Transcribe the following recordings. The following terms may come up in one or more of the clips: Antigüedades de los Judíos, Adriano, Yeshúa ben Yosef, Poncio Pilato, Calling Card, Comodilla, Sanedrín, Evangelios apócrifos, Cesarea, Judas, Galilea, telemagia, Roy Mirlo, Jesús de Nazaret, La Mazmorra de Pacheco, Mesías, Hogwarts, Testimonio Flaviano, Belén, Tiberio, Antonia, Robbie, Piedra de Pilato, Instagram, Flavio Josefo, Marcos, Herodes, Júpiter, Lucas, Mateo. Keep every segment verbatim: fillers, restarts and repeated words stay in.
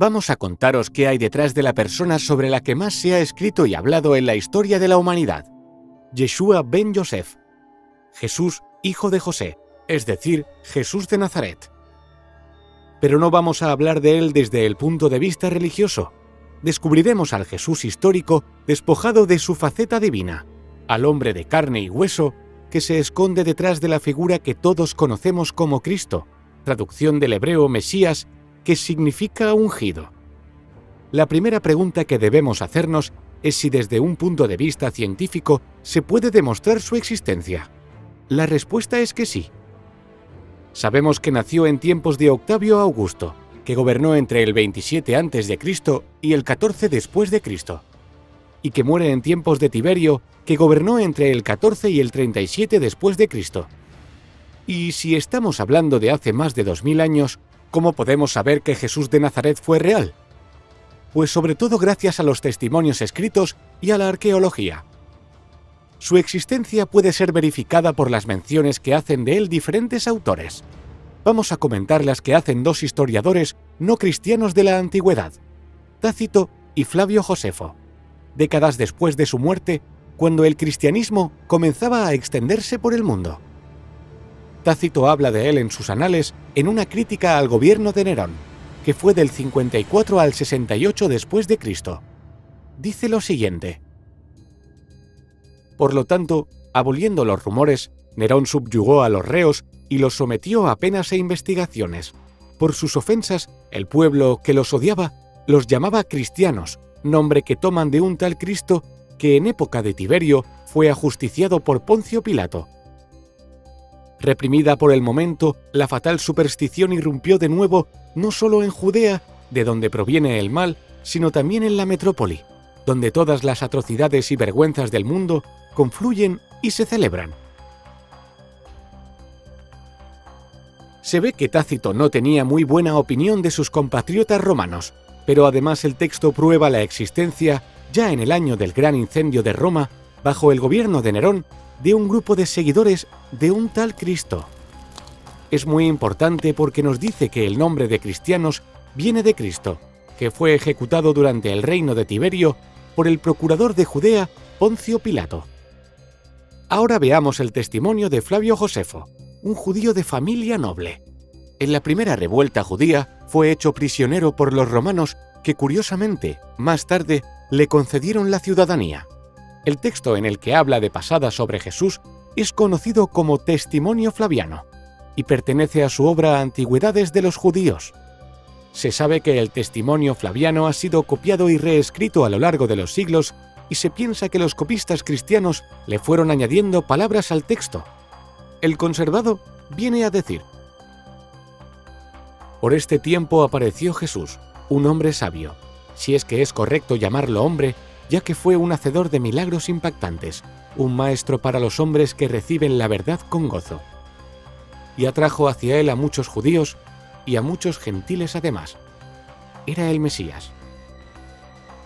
Vamos a contaros qué hay detrás de la persona sobre la que más se ha escrito y hablado en la historia de la humanidad. Yeshúa ben Yosef. Jesús, hijo de José, es decir, Jesús de Nazaret. Pero no vamos a hablar de él desde el punto de vista religioso. Descubriremos al Jesús histórico despojado de su faceta divina, al hombre de carne y hueso que se esconde detrás de la figura que todos conocemos como Cristo, traducción del hebreo Mesías, que significa ungido. La primera pregunta que debemos hacernos es si desde un punto de vista científico se puede demostrar su existencia. La respuesta es que sí. Sabemos que nació en tiempos de Octavio Augusto, que gobernó entre el veintisiete antes de Cristo y el catorce después de Cristo, y que muere en tiempos de Tiberio, que gobernó entre el catorce y el treinta y siete después de Cristo. Y si estamos hablando de hace más de dos mil años, ¿cómo podemos saber que Jesús de Nazaret fue real? Pues sobre todo gracias a los testimonios escritos y a la arqueología. Su existencia puede ser verificada por las menciones que hacen de él diferentes autores. Vamos a comentar las que hacen dos historiadores no cristianos de la antigüedad, Tácito y Flavio Josefo, décadas después de su muerte, cuando el cristianismo comenzaba a extenderse por el mundo. Tácito habla de él en sus anales en una crítica al gobierno de Nerón, que fue del cincuenta y cuatro al sesenta y ocho después de Cristo. Dice lo siguiente: por lo tanto, aboliendo los rumores, Nerón subyugó a los reos y los sometió a penas e investigaciones. Por sus ofensas, el pueblo que los odiaba los llamaba cristianos, nombre que toman de un tal Cristo que en época de Tiberio fue ajusticiado por Poncio Pilato. Reprimida por el momento, la fatal superstición irrumpió de nuevo no solo en Judea, de donde proviene el mal, sino también en la metrópoli, donde todas las atrocidades y vergüenzas del mundo confluyen y se celebran. Se ve que Tácito no tenía muy buena opinión de sus compatriotas romanos, pero además el texto prueba la existencia, ya en el año del gran incendio de Roma, bajo el gobierno de Nerón, de un grupo de seguidores de un tal Cristo. Es muy importante porque nos dice que el nombre de cristianos viene de Cristo, que fue ejecutado durante el reino de Tiberio por el procurador de Judea, Poncio Pilato. Ahora veamos el testimonio de Flavio Josefo, un judío de familia noble. En la primera revuelta judía fue hecho prisionero por los romanos que, curiosamente, más tarde le concedieron la ciudadanía. El texto en el que habla de pasada sobre Jesús es conocido como Testimonio Flaviano y pertenece a su obra Antigüedades de los Judíos. Se sabe que el Testimonio Flaviano ha sido copiado y reescrito a lo largo de los siglos y se piensa que los copistas cristianos le fueron añadiendo palabras al texto. El conservado viene a decir: por este tiempo apareció Jesús, un hombre sabio, si es que es correcto llamarlo hombre, ya que fue un hacedor de milagros impactantes, un maestro para los hombres que reciben la verdad con gozo. Y atrajo hacia él a muchos judíos y a muchos gentiles además. Era el Mesías.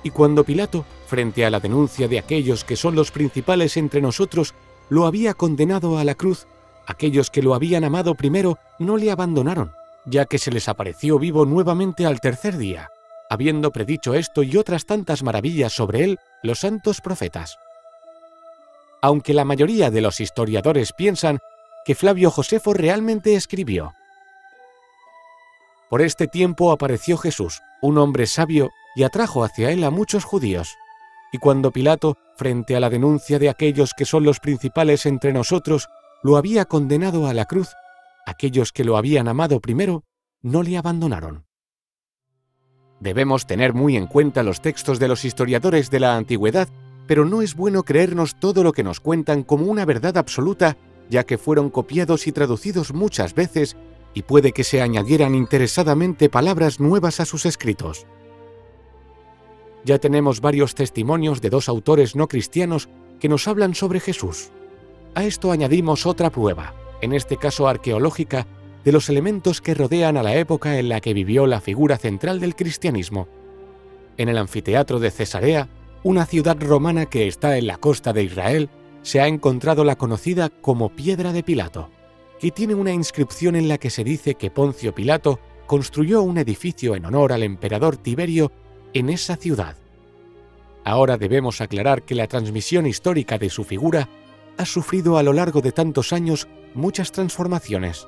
Y cuando Pilato, frente a la denuncia de aquellos que son los principales entre nosotros, lo había condenado a la cruz, aquellos que lo habían amado primero no le abandonaron, ya que se les apareció vivo nuevamente al tercer día, habiendo predicho esto y otras tantas maravillas sobre él, los santos profetas. Aunque la mayoría de los historiadores piensan que Flavio Josefo realmente escribió: por este tiempo apareció Jesús, un hombre sabio, y atrajo hacia él a muchos judíos. Y cuando Pilato, frente a la denuncia de aquellos que son los principales entre nosotros, lo había condenado a la cruz, aquellos que lo habían amado primero no le abandonaron. Debemos tener muy en cuenta los textos de los historiadores de la antigüedad, pero no es bueno creernos todo lo que nos cuentan como una verdad absoluta, ya que fueron copiados y traducidos muchas veces y puede que se añadieran interesadamente palabras nuevas a sus escritos. Ya tenemos varios testimonios de dos autores no cristianos que nos hablan sobre Jesús. A esto añadimos otra prueba, en este caso arqueológica, de los elementos que rodean a la época en la que vivió la figura central del cristianismo. En el anfiteatro de Cesarea, una ciudad romana que está en la costa de Israel, se ha encontrado la conocida como Piedra de Pilato, que tiene una inscripción en la que se dice que Poncio Pilato construyó un edificio en honor al emperador Tiberio en esa ciudad. Ahora debemos aclarar que la transmisión histórica de su figura ha sufrido a lo largo de tantos años muchas transformaciones.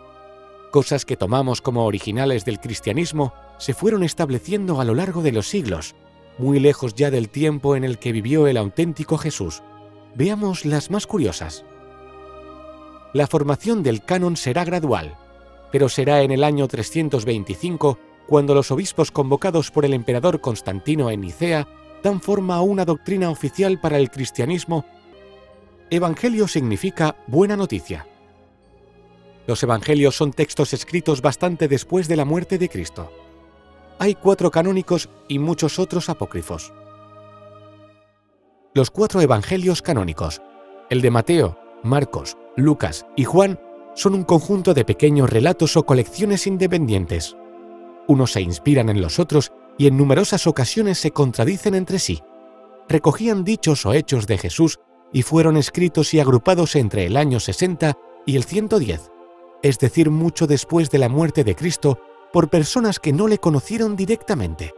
Cosas que tomamos como originales del cristianismo se fueron estableciendo a lo largo de los siglos, muy lejos ya del tiempo en el que vivió el auténtico Jesús. Veamos las más curiosas. La formación del canon será gradual, pero será en el año trescientos veinticinco cuando los obispos convocados por el emperador Constantino en Nicea dan forma a una doctrina oficial para el cristianismo. Evangelio significa buena noticia. Los evangelios son textos escritos bastante después de la muerte de Cristo. Hay cuatro canónicos y muchos otros apócrifos. Los cuatro evangelios canónicos, el de Mateo, Marcos, Lucas y Juan, son un conjunto de pequeños relatos o colecciones independientes. Unos se inspiran en los otros y en numerosas ocasiones se contradicen entre sí. Recogían dichos o hechos de Jesús y fueron escritos y agrupados entre el año sesenta y el ciento diez, es decir, mucho después de la muerte de Cristo, por personas que no le conocieron directamente.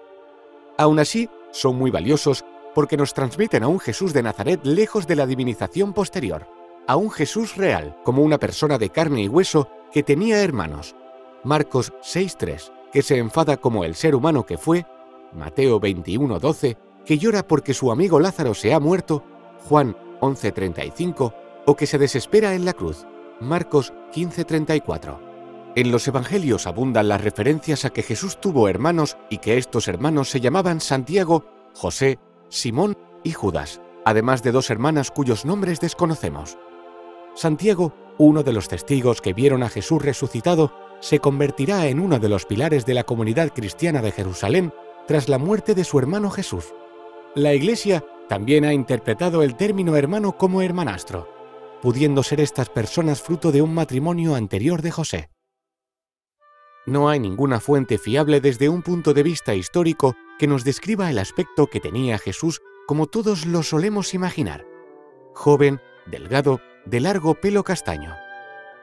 Aún así, son muy valiosos porque nos transmiten a un Jesús de Nazaret lejos de la divinización posterior, a un Jesús real, como una persona de carne y hueso que tenía hermanos. Marcos seis tres, que se enfada como el ser humano que fue, Mateo veintiuno doce, que llora porque su amigo Lázaro se ha muerto, Juan once treinta y cinco, o que se desespera en la cruz, Marcos quince treinta y cuatro. En los evangelios abundan las referencias a que Jesús tuvo hermanos y que estos hermanos se llamaban Santiago, José, Simón y Judas, además de dos hermanas cuyos nombres desconocemos. Santiago, uno de los testigos que vieron a Jesús resucitado, se convertirá en uno de los pilares de la comunidad cristiana de Jerusalén tras la muerte de su hermano Jesús. La Iglesia también ha interpretado el término hermano como hermanastro, pudiendo ser estas personas fruto de un matrimonio anterior de José. No hay ninguna fuente fiable desde un punto de vista histórico que nos describa el aspecto que tenía Jesús como todos lo solemos imaginar: joven, delgado, de largo pelo castaño.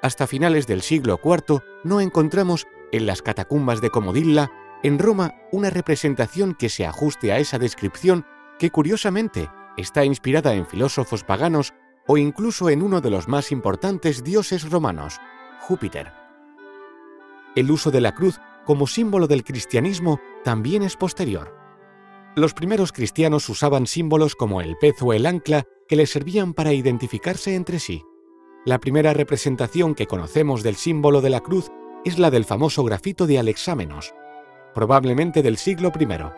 Hasta finales del siglo cuarto no encontramos, en las catacumbas de Comodilla, en Roma, una representación que se ajuste a esa descripción que, curiosamente, está inspirada en filósofos paganos o incluso en uno de los más importantes dioses romanos, Júpiter. El uso de la cruz como símbolo del cristianismo también es posterior. Los primeros cristianos usaban símbolos como el pez o el ancla que les servían para identificarse entre sí. La primera representación que conocemos del símbolo de la cruz es la del famoso grafito de Alexámenos, probablemente del siglo primero.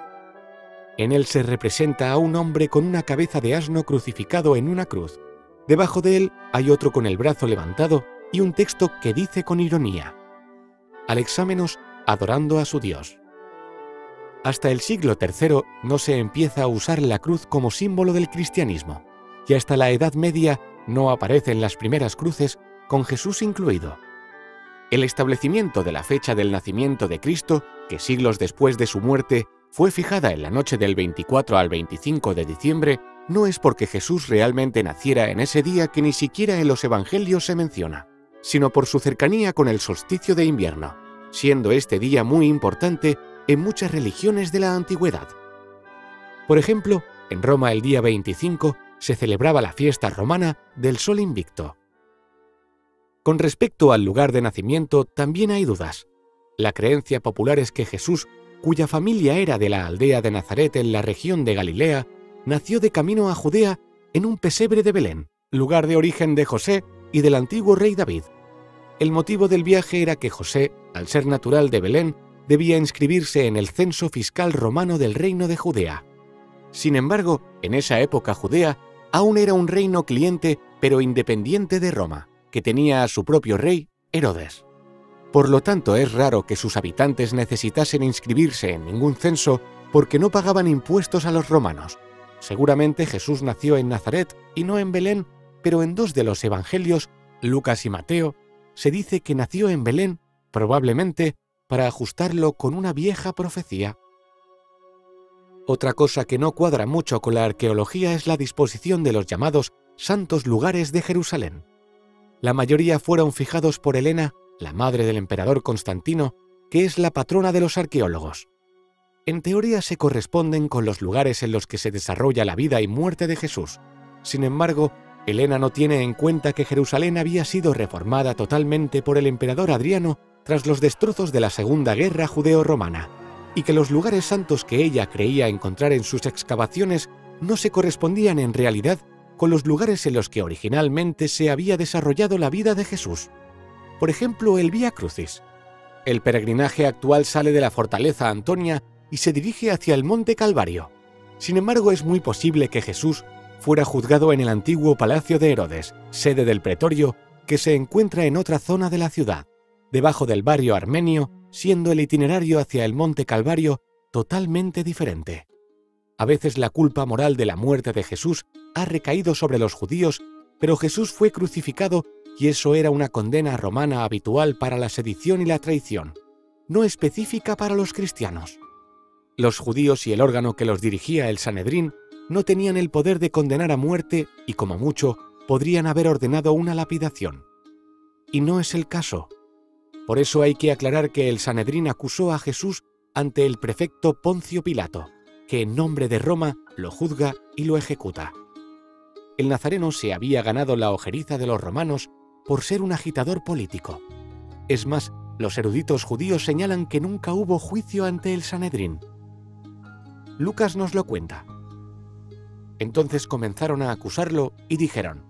En él se representa a un hombre con una cabeza de asno crucificado en una cruz. Debajo de él hay otro con el brazo levantado y un texto que dice con ironía: Alexámenos adorando a su Dios. Hasta el siglo tercero no se empieza a usar la cruz como símbolo del cristianismo, y hasta la Edad Media no aparecen las primeras cruces, con Jesús incluido. El establecimiento de la fecha del nacimiento de Cristo, que siglos después de su muerte fue fijada en la noche del veinticuatro al veinticinco de diciembre, no es porque Jesús realmente naciera en ese día que ni siquiera en los evangelios se menciona, sino por su cercanía con el solsticio de invierno, siendo este día muy importante en muchas religiones de la antigüedad. Por ejemplo, en Roma el día veinticinco se celebraba la fiesta romana del Sol Invicto. Con respecto al lugar de nacimiento también hay dudas. La creencia popular es que Jesús, cuya familia era de la aldea de Nazaret en la región de Galilea, nació de camino a Judea en un pesebre de Belén, lugar de origen de José y del antiguo rey David. El motivo del viaje era que José, al ser natural de Belén, debía inscribirse en el censo fiscal romano del reino de Judea. Sin embargo, en esa época Judea aún era un reino cliente pero independiente de Roma, que tenía a su propio rey, Herodes. Por lo tanto, es raro que sus habitantes necesitasen inscribirse en ningún censo porque no pagaban impuestos a los romanos. Seguramente Jesús nació en Nazaret y no en Belén, pero en dos de los evangelios, Lucas y Mateo, se dice que nació en Belén, probablemente para ajustarlo con una vieja profecía. Otra cosa que no cuadra mucho con la arqueología es la disposición de los llamados santos lugares de Jerusalén. La mayoría fueron fijados por Elena, la madre del emperador Constantino, que es la patrona de los arqueólogos. En teoría se corresponden con los lugares en los que se desarrolla la vida y muerte de Jesús. Sin embargo, Elena no tiene en cuenta que Jerusalén había sido reformada totalmente por el emperador Adriano tras los destrozos de la Segunda Guerra Judeo-Romana, y que los lugares santos que ella creía encontrar en sus excavaciones no se correspondían en realidad con los lugares en los que originalmente se había desarrollado la vida de Jesús. Por ejemplo, el Vía Crucis. El peregrinaje actual sale de la fortaleza Antonia y se dirige hacia el Monte Calvario. Sin embargo, es muy posible que Jesús fuera juzgado en el antiguo palacio de Herodes, sede del pretorio, que se encuentra en otra zona de la ciudad, debajo del barrio armenio, siendo el itinerario hacia el Monte Calvario totalmente diferente. A veces la culpa moral de la muerte de Jesús ha recaído sobre los judíos, pero Jesús fue crucificado y eso era una condena romana habitual para la sedición y la traición, no específica para los cristianos. Los judíos y el órgano que los dirigía, el Sanedrín, no tenían el poder de condenar a muerte y, como mucho, podrían haber ordenado una lapidación. Y no es el caso. Por eso hay que aclarar que el Sanedrín acusó a Jesús ante el prefecto Poncio Pilato, que en nombre de Roma lo juzga y lo ejecuta. El nazareno se había ganado la ojeriza de los romanos por ser un agitador político. Es más, los eruditos judíos señalan que nunca hubo juicio ante el Sanedrín. Lucas nos lo cuenta. Entonces comenzaron a acusarlo y dijeron: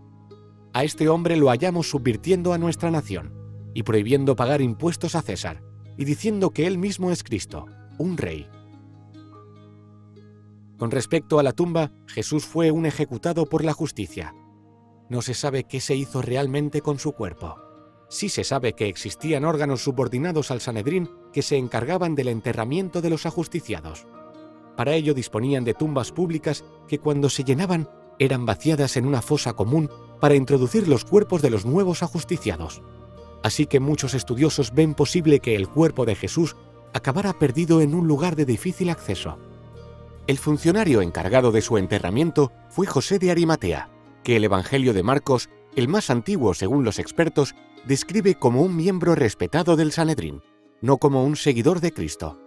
«A este hombre lo hallamos subvirtiendo a nuestra nación y prohibiendo pagar impuestos a César y diciendo que él mismo es Cristo, un rey». Con respecto a la tumba, Jesús fue un ejecutado por la justicia. No se sabe qué se hizo realmente con su cuerpo. Sí se sabe que existían órganos subordinados al Sanedrín que se encargaban del enterramiento de los ajusticiados. Para ello disponían de tumbas públicas que cuando se llenaban eran vaciadas en una fosa común para introducir los cuerpos de los nuevos ajusticiados. Así que muchos estudiosos ven posible que el cuerpo de Jesús acabara perdido en un lugar de difícil acceso. El funcionario encargado de su enterramiento fue José de Arimatea, que el Evangelio de Marcos, el más antiguo según los expertos, describe como un miembro respetado del Sanedrín, no como un seguidor de Cristo.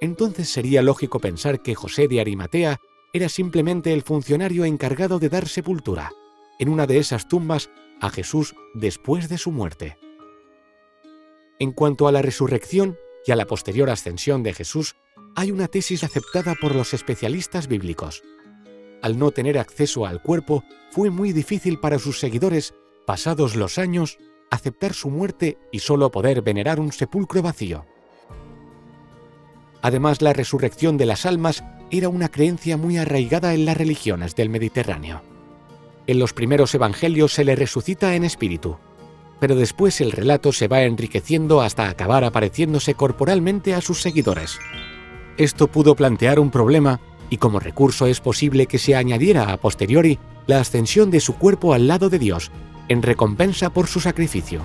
Entonces sería lógico pensar que José de Arimatea era simplemente el funcionario encargado de dar sepultura, en una de esas tumbas, a Jesús después de su muerte. En cuanto a la resurrección y a la posterior ascensión de Jesús, hay una tesis aceptada por los especialistas bíblicos. Al no tener acceso al cuerpo, fue muy difícil para sus seguidores, pasados los años, aceptar su muerte y solo poder venerar un sepulcro vacío. Además, la resurrección de las almas era una creencia muy arraigada en las religiones del Mediterráneo. En los primeros evangelios se le resucita en espíritu, pero después el relato se va enriqueciendo hasta acabar apareciéndose corporalmente a sus seguidores. Esto pudo plantear un problema y como recurso es posible que se añadiera a posteriori la ascensión de su cuerpo al lado de Dios, en recompensa por su sacrificio.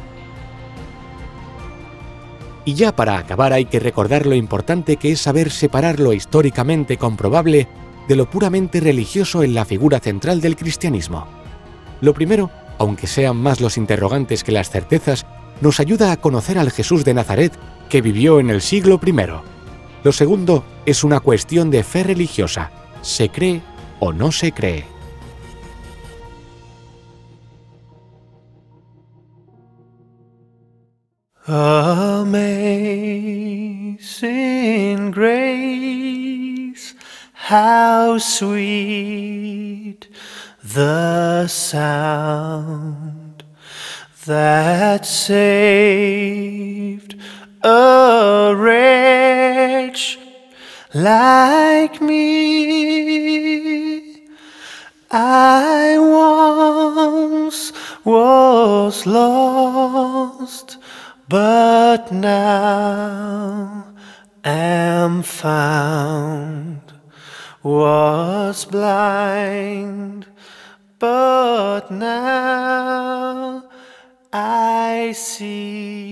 Y ya para acabar hay que recordar lo importante que es saber separar lo históricamente comprobable de lo puramente religioso en la figura central del cristianismo. Lo primero, aunque sean más los interrogantes que las certezas, nos ayuda a conocer al Jesús de Nazaret que vivió en el siglo primero. Lo segundo es una cuestión de fe religiosa, se cree o no se cree. Amazing grace, how sweet the sound that saved a wretch like me. I once was lost, but now am found, was blind, but now I see.